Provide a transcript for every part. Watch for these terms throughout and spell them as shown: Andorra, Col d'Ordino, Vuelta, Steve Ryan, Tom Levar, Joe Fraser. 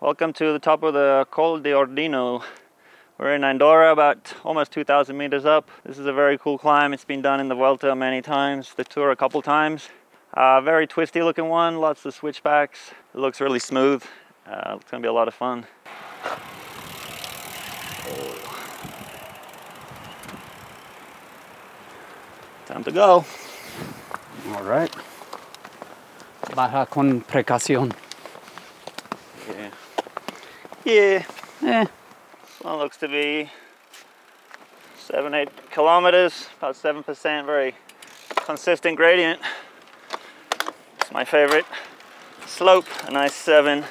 Welcome to the top of the Col d'Ordino. We're in Andorra, about almost 2,000 meters up. This is a very cool climb. It's been done in the Vuelta many times, the Tour a couple times. Very twisty looking one, lots of switchbacks. It looks really smooth. It's gonna be a lot of fun. Time to go. All right. Baja con precaución. Yeah. Yeah. This one looks to be 7–8 kilometers, about 7%, very consistent gradient. It's my favorite slope, a nice 7.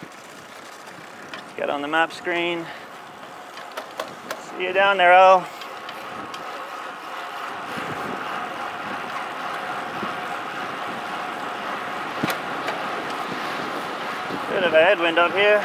Get on the map screen. See you down there, Al. Bit of a headwind up here.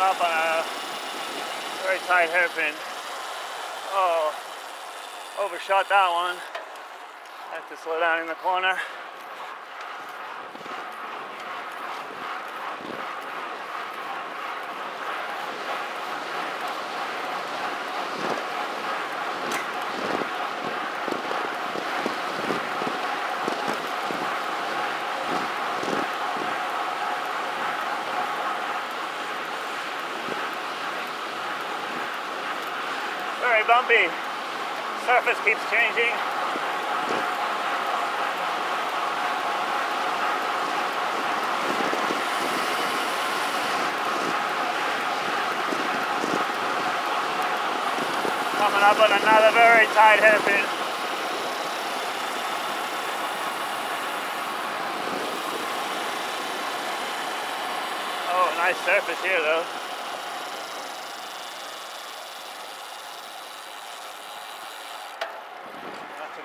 Up on a very tight hairpin. Oh, overshot that one. I have to slow down in the corner. Very bumpy. Surface keeps changing. Coming up on another very tight hairpin. Oh, nice surface here though.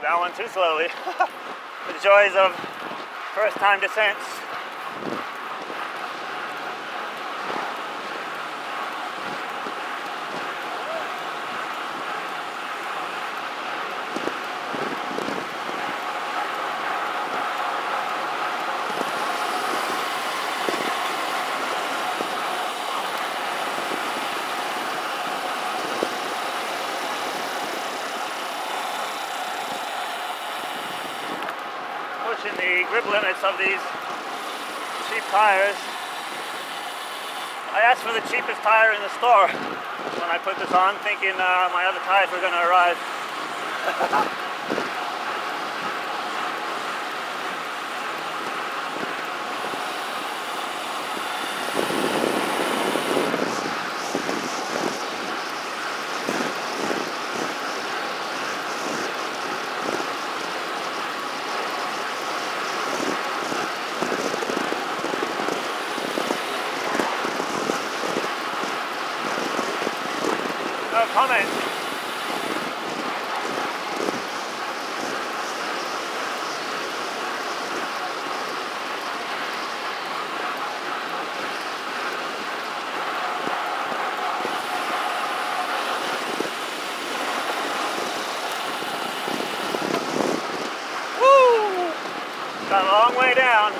That one too slowly. The joys of first time descents. Pushing the grip limits of these cheap tires. I asked for the cheapest tire in the store when I put this on, thinking my other tires were going to arrive. Comment. Got a long way down.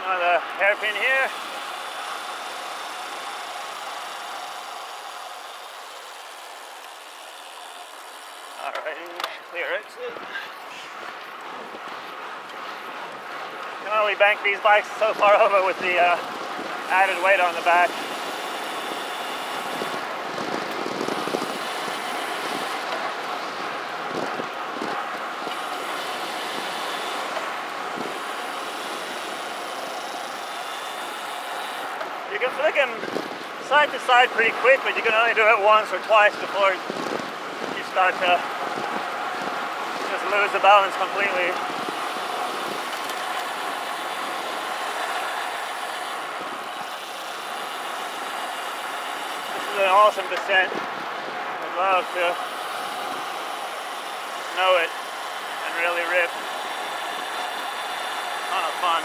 Another hairpin here. Clear exit. You can only bank these bikes so far over with the added weight on the back. You can flick them side to side pretty quick, but you can only do it once or twice before you start to lose the balance completely. This is an awesome descent. I'd love to know it and really rip. A ton of fun.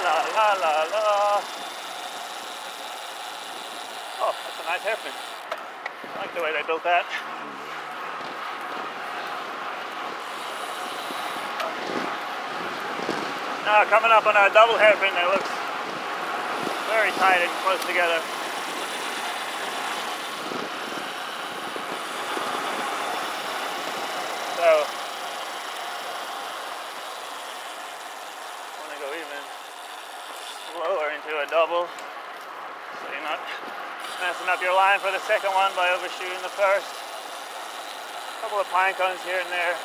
La la la. Oh, that's a nice hairpin. I like the way they built that. Now coming up on our double hairpin that looks very tight and close together. So a double, so you're not messing up your line for the second one by overshooting the first. A couple of pine cones here and there.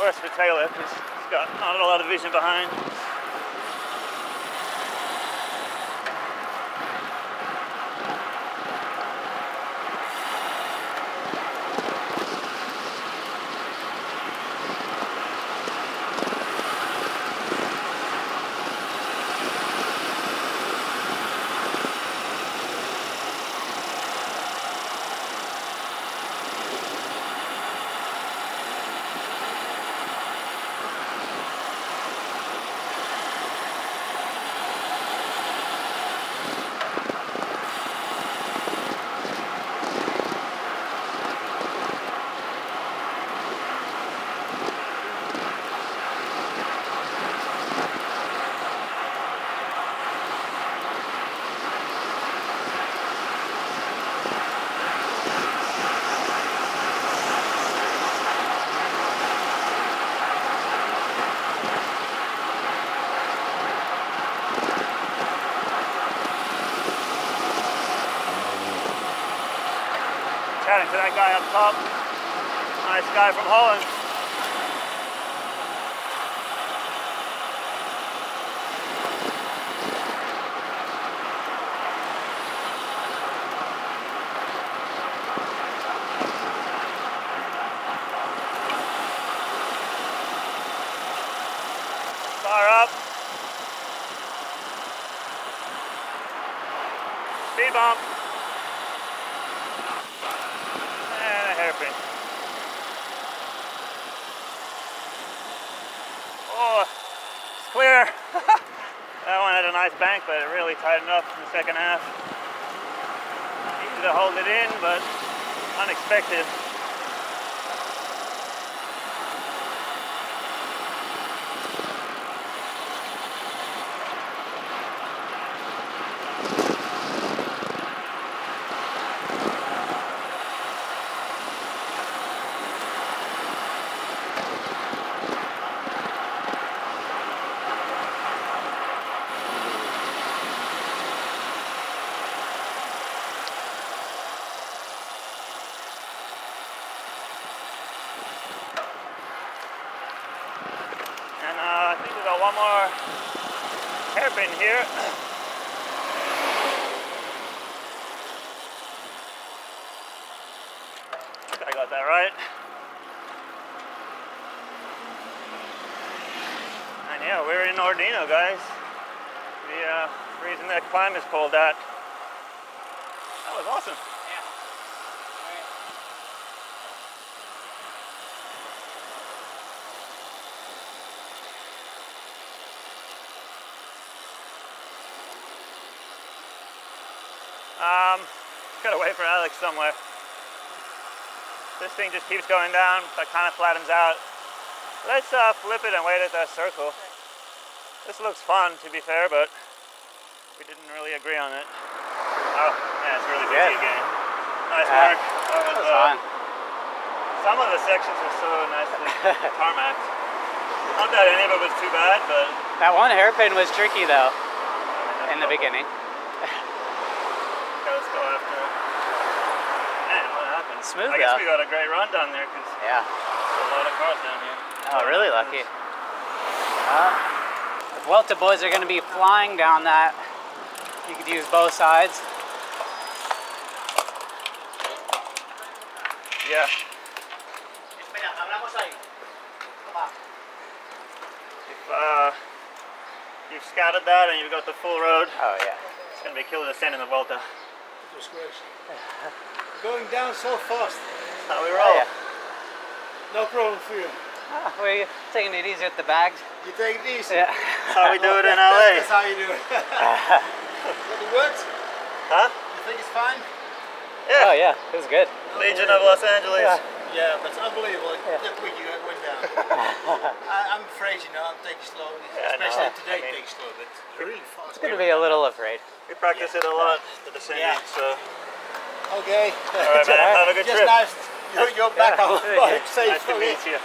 Worse for Taylor because he's got not a lot of vision behind. Chatting to that guy up top. Nice guy from Holland. Far up. Speed bump. Oh, it's clear. That one had a nice bank, but it really tightened up in the second half. Easy to hold it in, but unexpected. One more hairpin here. I got that right. And yeah, we're in Ordino, guys. The reason that climb is called that. That was awesome. Gotta wait for Alex somewhere. This thing just keeps going down, but kind of flattens out. Let's flip it and wait at that circle. This looks fun, to be fair, but we didn't really agree on it. Oh, yeah, it's really busy again. Nice work. That was fun. Some of the sections are so nicely tarmacked. Not that any of it was too bad, but... That one hairpin was tricky, though, in the beginning. Smooth, I guess we got a great run down there because there's a lot of cars down here. Oh, really lucky. The Vuelta boys are going to be flying down that. You could use both sides. Yeah. If you've scouted that and you've got the full road, it's going to be killer descent in the Vuelta. Going down so fast. How we roll. No problem for you. We're taking it easy with the bags. You take it easy. Yeah. That's how we do it in LA. That's how you do it. Did it work? Huh? You think it's fine? Yeah. Oh yeah, it was good. Legion of Los Angeles. Yeah, but it's unbelievable. That week you went down. I'm afraid, you know, I'm taking slow. Especially today, I mean, taking slow, but really fast. It's going to be a little afraid. We practice it a lot at the same time, so... Okay. All right, man. Have a good trip. Just nice. You're back on. Safe. Nice to meet you.